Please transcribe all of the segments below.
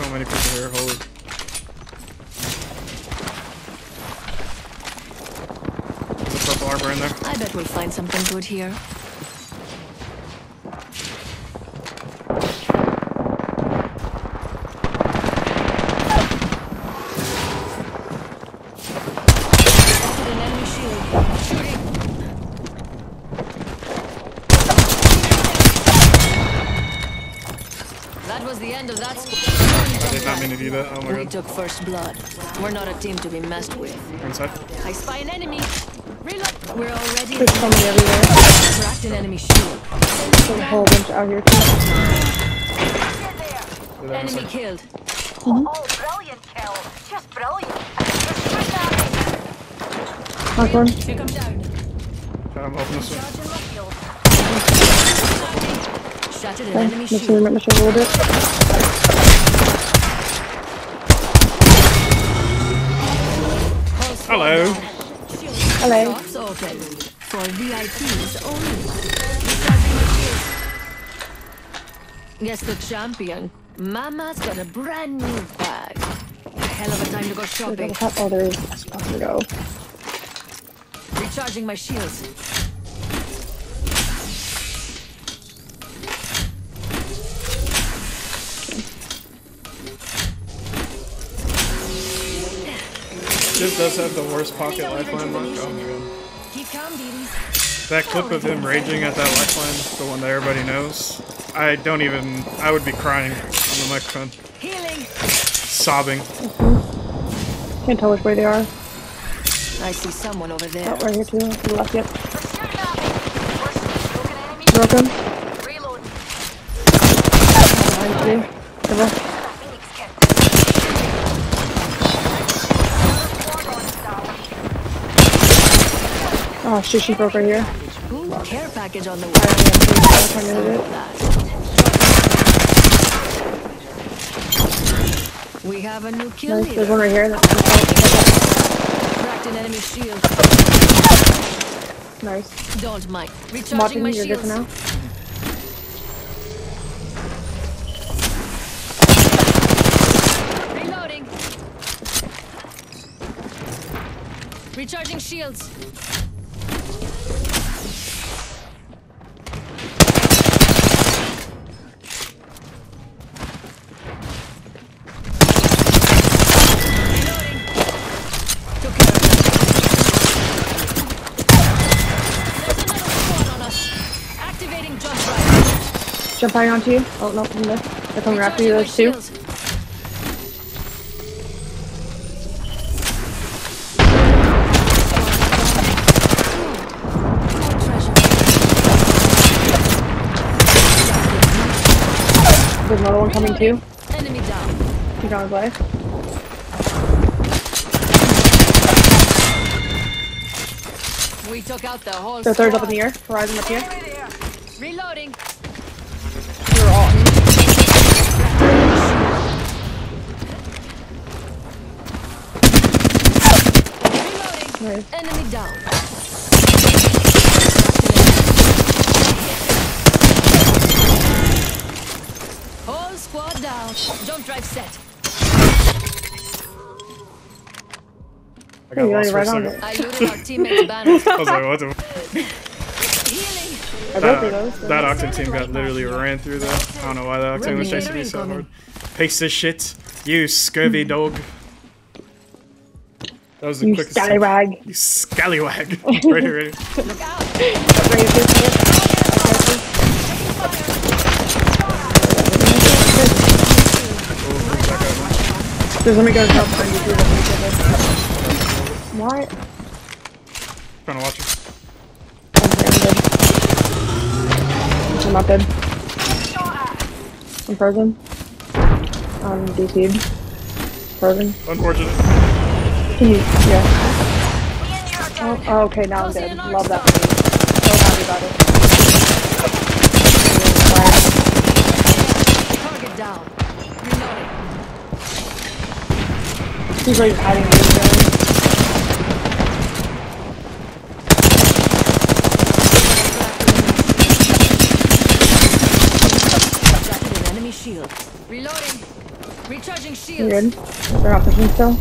so many people here, holy. There's a purple armor in there. I bet we'll find something good here. Oh my God. We took first blood. We're not a team to be messed with. Inside. I spy an enemy. Reload. We're already. There's somebody everywhere. Cracked an enemy shield. There's a whole bunch out here. Enemy killed. Oh, brilliant kill! Just brilliant. Knock one. Take him down. I'm open this one. Shattered an enemy shield. Make sure you hold it. Hello. Hello. For VIPs only. Yes, the champion. Mama's got a brand new bag. A hell of a time to go shopping. Oh, there is off we go. Recharging my shields. This does have the worst pocket lifeline mark. Oh my God. That clip of him raging at that lifeline, the one that everybody knows, I don't even, I would be crying on the microphone. Healing. Sobbing. Can't tell which way they are. I see someone over there. Oh, right here too. To the left, yep. Broke him. Reload. Oh, oh shit, she broke right here. Care package on the way. We have a new kill. Nice, there's one right here. Cracked an enemy shield. Nice. Don't mind. Recharging my shields now. Reloading. Recharging shields. Jump right onto you. Oh, no, I'm there. They're coming after you, those two. There's another one coming too. Enemy down. He's on his way. We took out the whole squad. Third's up in the air. Horizon up here. Reloading. Enemy down. Whole squad down. Jump drive set. I got lost for a second. I looted our teammates' banners. I was like, what the f. That Octane team got literally ran through though. I don't know why that Octane was chasing me so hard. Pace this shit, you scurvy dog. That was the quickest. Scallywag. You scallywag. Right here, right here. Look out. There's let me go help find you. What? Trying to watch it. I'm not dead. I'm frozen. I'm DC'd. Frozen. Unfortunate. Yeah. Oh, okay, now I'm dead. Love that for me. So happy about it. Target down. Reloading. He's like hiding in the area. An enemy shield. Reloading. Recharging shields. Good. They're not pushing still.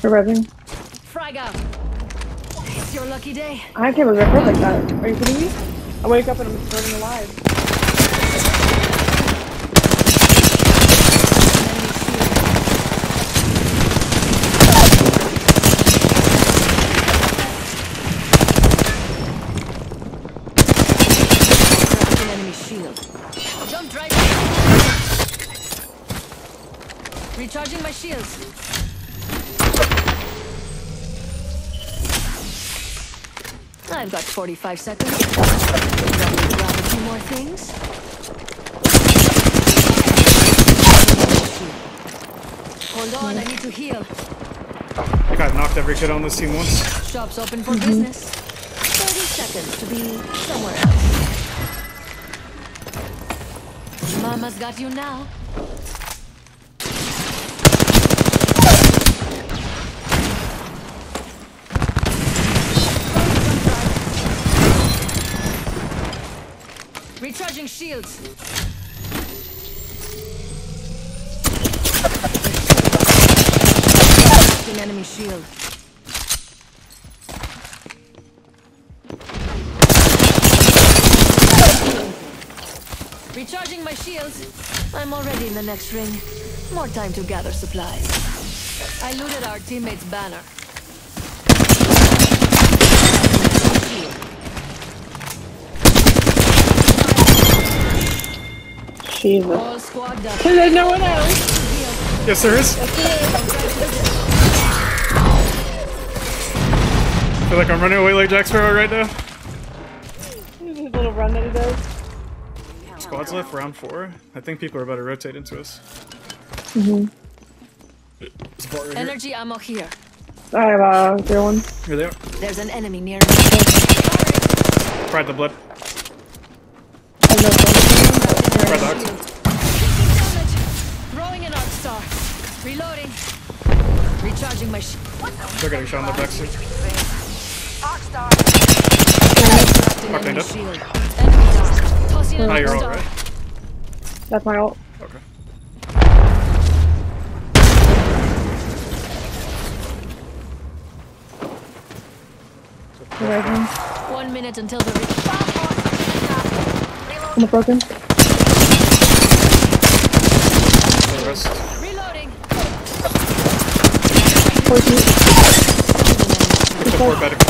They're rezzing. Frag out. It's your lucky day. I can't believe I heard like that. Are you kidding me? I wake up and I'm burning alive. Recharging my shields. I've got 45 seconds. Grab a few more things. Hold on, I need to heal. I got knocked every kid on this team once. Shop's open for business. 30 seconds to be somewhere else. Mama's got you now. Recharging shields. An enemy shield. Recharging my shields. I'm already in the next ring. More time to gather supplies. I looted our teammate's banner. Jesus. There's no one else. Yes, there is. I feel like I'm running away like Jack Sparrow right now. There's a little run that he does. Squad's left round 4. I think people are about to rotate into us. Right energy here. Ammo here. I have one. Here they are. There's an enemy near me. Fried the blood. Throwing an arc star. Reloading. Recharging my ship. They're getting shot in the backseat. Now you're all right. That's my ult. Okay. One minute until the reach. I'm broken. Reloading. 40.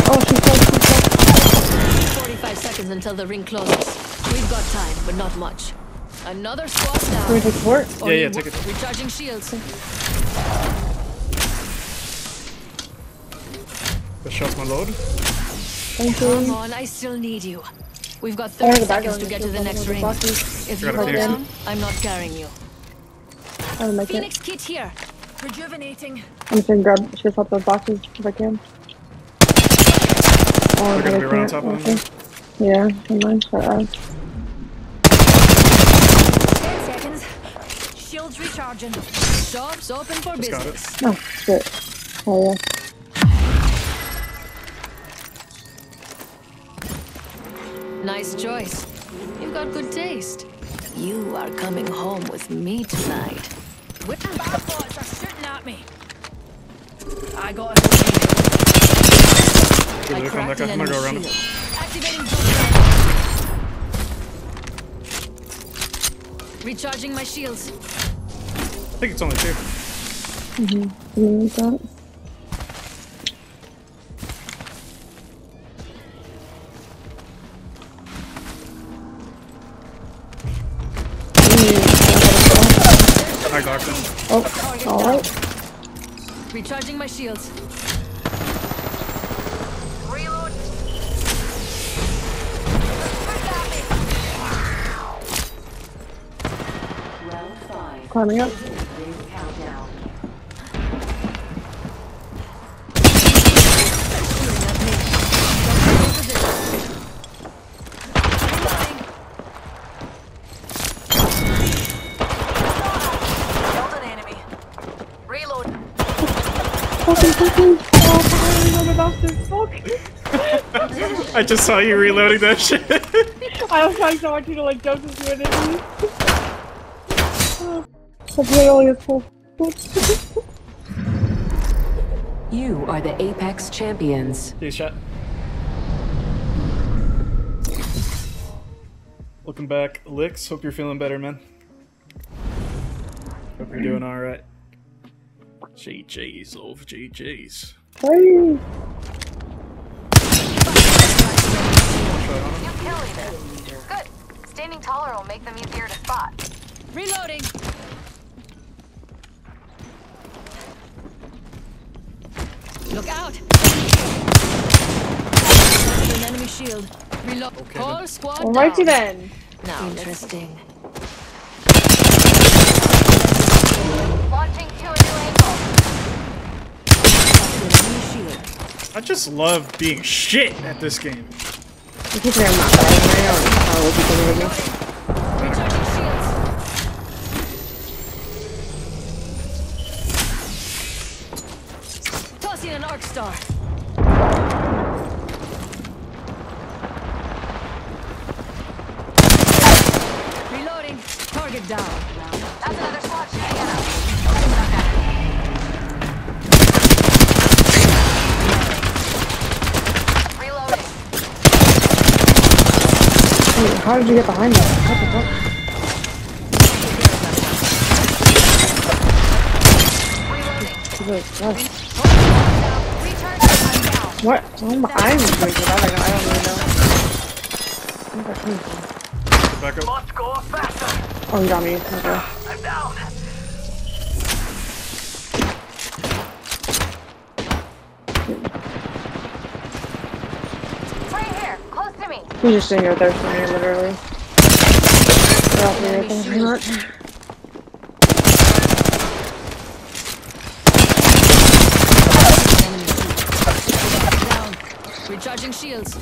Oh, she's 45 seconds until the ring closes. We've got time, but not much. Another squad down. Can we take support? Yeah, take it. Recharging shields. The shot's my load. Thank you. Come on, I still need you. We've got 30 seconds to get to the next ring. If you go down, I'm not carrying you. I would like Phoenix kit here. Rejuvenating. I'm just gonna grab shift up those boxes if I can. Oh, they're gonna be right on top of them. Yeah, never mind. 10 seconds. Shields recharging. Shops open for business. Oh shit. Oh yeah. Nice choice. You've got good taste. You are coming home with me tonight. Whipping bad boys are shooting at me. I got a Activating. Recharging my shields. I think it's only 2. I got them. Oh, alright. Recharging my shields. Reload. Round 5. Climbing up. I just saw you reloading that shit. I was trying so hard to like jump into an enemy. You are the Apex Champions. Nice shot. Welcome back, Lix. Hope you're feeling better, man. Hope you're doing all right. GG's, love. GG's. Hey. Good. Standing taller will make them easier to spot. Reloading. Look out! An enemy shield. Reload. Okay, whole squad. Alrighty then. Now, interesting. Launching to a new angle. I just love being shit at this game. Tossing an arc star. Reloading. Target down. That's another squad shooting at us. How did you get behind that? What the fuck? What? I'm doing that right now. I don't really know. Where did that come from? Back up. Oh, you got me. Okay. I'm down. We just sitting out there for me, literally. Recharging shields.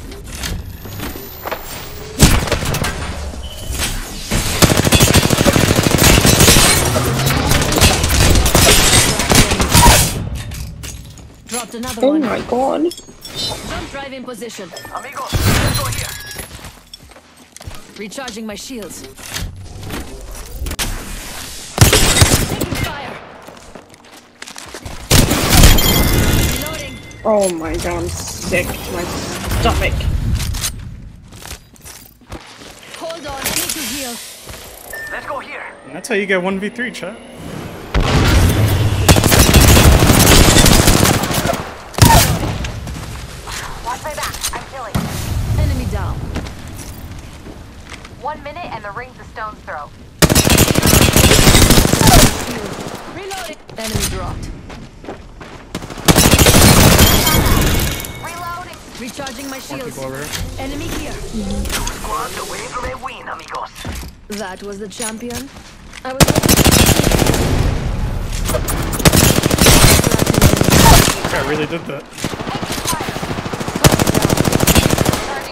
Dropped another one. Oh my god. Jump drive in position. Amigo, let's go here. Recharging my shields. Taking fire. Reloading. Oh my god, I'm sick to my stomach. Hold on, I need to heal. Let's go here. And that's how you get 1v3, chat. Watch my back, I'm killing. Enemy down. 1 minute and the ring's a stone's throw. Reloading. Enemy dropped. Reloading. Recharging my shields. Enemy here. Two squads away from a win, amigos. That was the champion. I was. I really did that. Started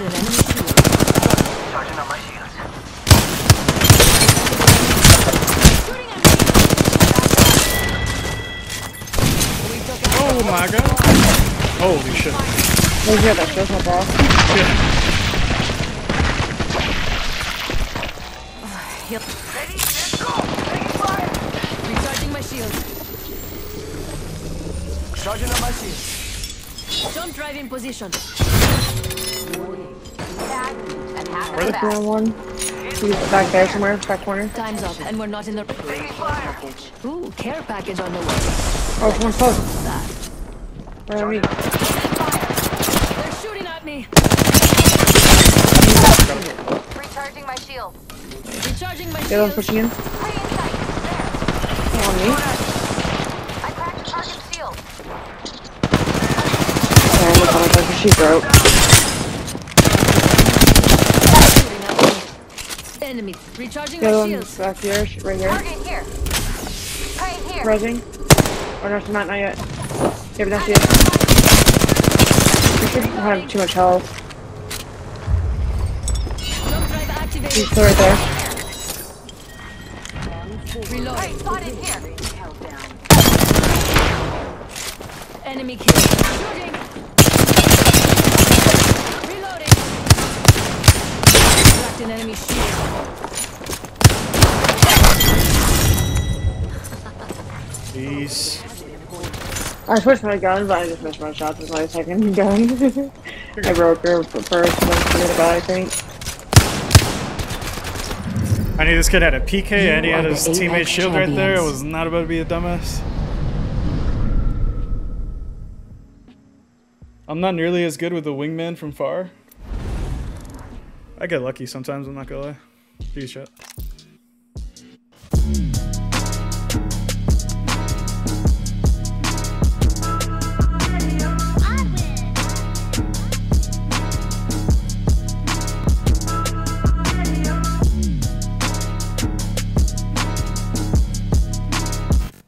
an enemy shield. Charging on my shields. Oh my god. Holy shit. Oh yeah, that feels my boss. Shit. Ready, set, go! Taking fire! Recharging my shield. Charging on my shield. Don't drive in position. Where the corner one? He's back there somewhere, back corner. Time's up, and we're not in the package. Ooh, care package on the way. Oh, someone's close. Where are we? They're shooting at me. Recharging my shield. Recharging my shield. The other one's pushing in. On me. I cracked a target shield. Oh, look how much she broke. Enemy. Recharging my shields. Back here, right here. Target here. Right here. Rising. Oh no, she's not yet. Yeah, but that's it. I have too much health. He's still right there. Reload. Right, spotted here. Enemy kill. Shooting. an enemy shield. Please. I switched my gun, but I just missed my shots with my second gun. I broke her first and forget about it, I think. I knew this kid had a PK and he had his teammate's shield right there. It was not about to be a dumbass. I'm not nearly as good with the wingman from far. I get lucky sometimes, I'm not gonna lie. Peace shot.